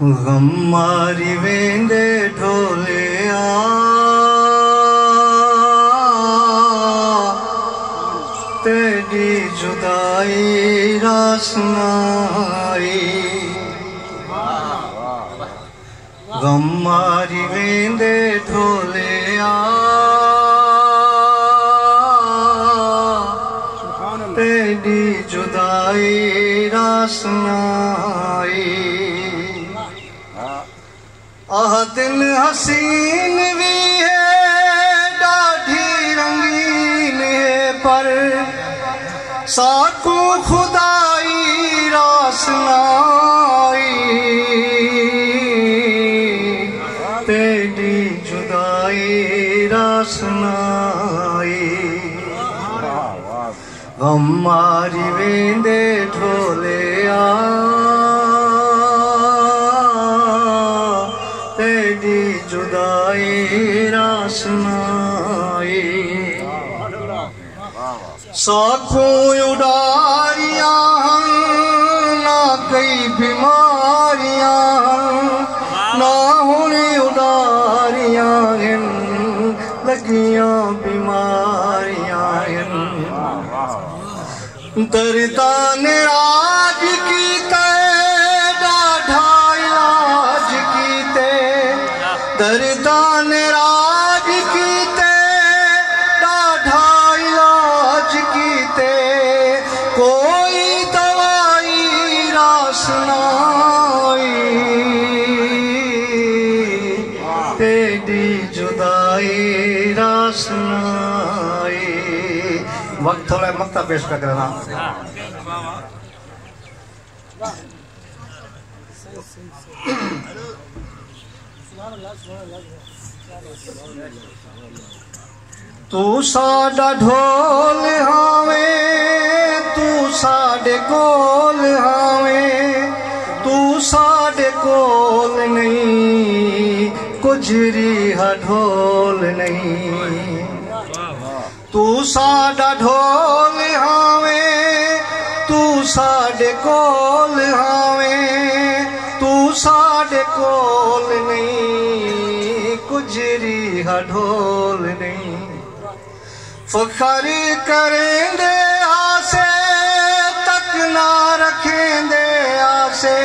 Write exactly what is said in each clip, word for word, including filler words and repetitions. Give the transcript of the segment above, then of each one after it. गम मारी वेंदे ढोले तेरी जुदाई रासनाई गम मारी वेंदे ढोले तेरी जुदाई रासनाई आह दिन हसीन भी साकू खुदाई रासनाई तेरी जुदाई रासनाई गम मारी वेंदे ढोले तेरी जुदाई रासनाई साखों उड़ारिया ना कई बीमारियां ना हुई उड़ारिया लगिया बीमारिया दर्दा ने आज की ते डाढ़ा इलाज की ते दर्दा ने आज की ते डाढ़ा इलाज की ते कोई दवाई रासनाई तेरी जुदाई रासनाई वक्त थोड़ा मक्ता पेश कर रहा तू साडा ढोल हावे तू साडे कोल हावे तू साडे कोल नहीं गुजरी हा ढोल नहीं तू साडा ढोल हावे तू साडे कोल हावे तू साडे कोल नहीं गुजरी हा ढोल नहीं फखर करेंदे आसे तक ना रखेंदे आसे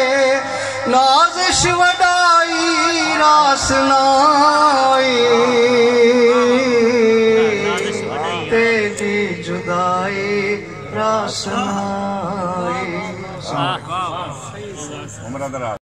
नाज़िश वडाई रासनाई तेरी जुदाई रासनाई।